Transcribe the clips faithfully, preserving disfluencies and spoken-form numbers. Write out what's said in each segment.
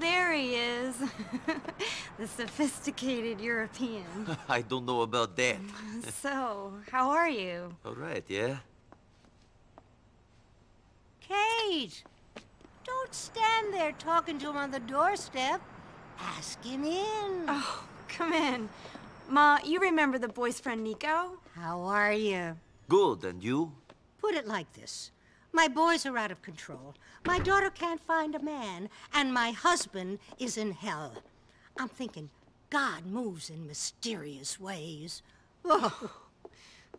there he is. The sophisticated European. I don't know about that. So, how are you? All right, yeah? Cage, don't stand there talking to him on the doorstep. Ask him in. Oh, come in. Ma, you remember the boy's friend Nico? How are you? Good, and you? Put it like this. My boys are out of control. My daughter can't find a man, and my husband is in hell. I'm thinking God moves in mysterious ways. Oh,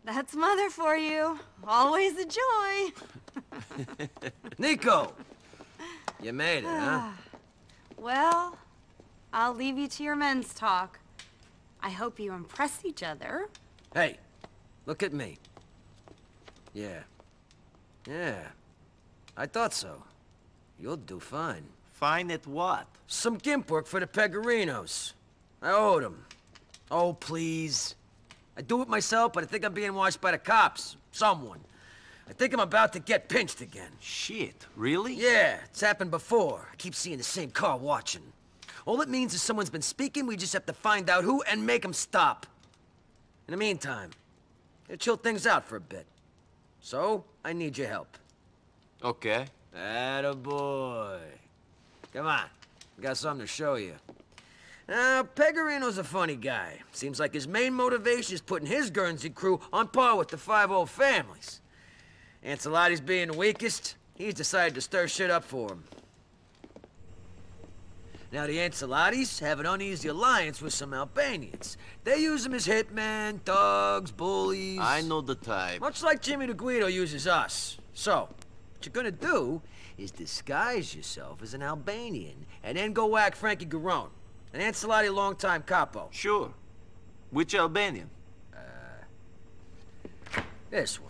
that's mother for you. Always a joy. Nico! You made it, huh? Well, I'll leave you to your men's talk. I hope you impress each other. Hey, look at me. Yeah. Yeah, I thought so. You'll do fine. Fine at what? Some gimp work for the Pegorinos. I owed them. Oh, please. I do it myself, but I think I'm being watched by the cops. Someone. I think I'm about to get pinched again. Shit, really? Yeah, it's happened before. I keep seeing the same car watching. All it means is someone's been speaking, we just have to find out who and make them stop. In the meantime, it'll chill things out for a bit. So, I need your help. Okay. Attaboy. Come on. Got something to show you. Now, Pegorino's a funny guy. Seems like his main motivation is putting his Guernsey crew on par with the five old families. Ancelotti's being the weakest, he's decided to stir shit up for him. Now, the Ancelottis have an uneasy alliance with some Albanians. They use them as hitmen, thugs, bullies. I know the type. Much like Jimmy DeGuido uses us. So, what you're gonna do is disguise yourself as an Albanian and then go whack Frankie Garone, an Ancelotti longtime capo. Sure. Which Albanian? Uh, this one.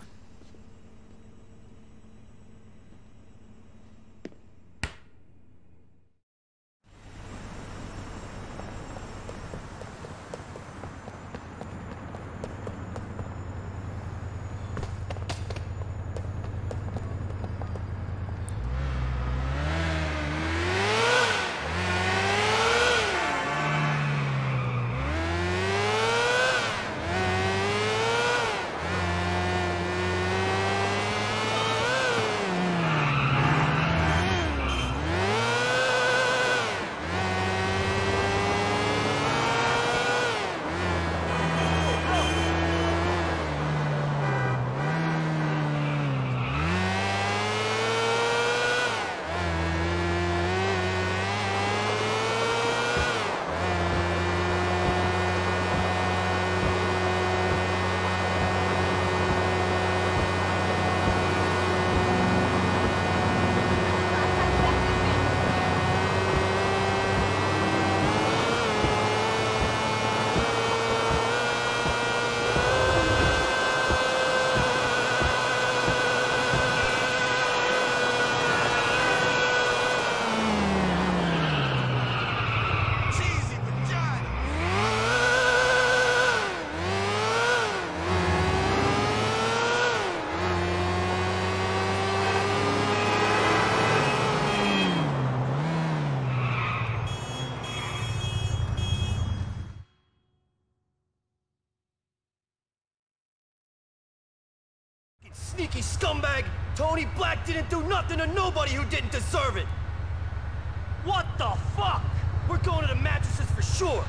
Sneaky scumbag! Tony Black didn't do nothing to nobody who didn't deserve it! What the fuck? We're going to the mattresses for sure!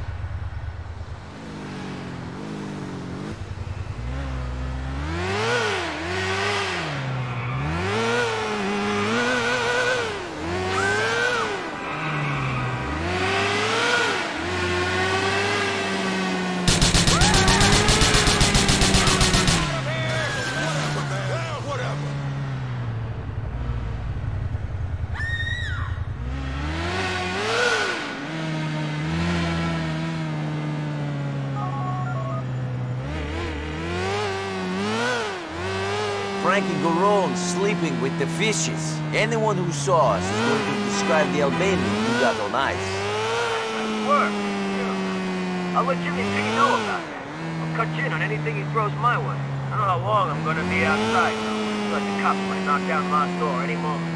Frankie Garone sleeping with the fishes. Anyone who saw us is going to describe the Albanian you got on ice. Nice work. Yeah. I'll let Jimmy DeGuido know about that. I'll cut you in on anything he throws my way. I don't know how long I'm going to be outside. Though. Like the cops might knock down my door any moment.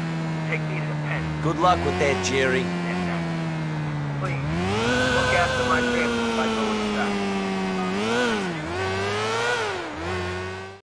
Take me to the pen. Good luck with that, Jerry. Yes, sir. please.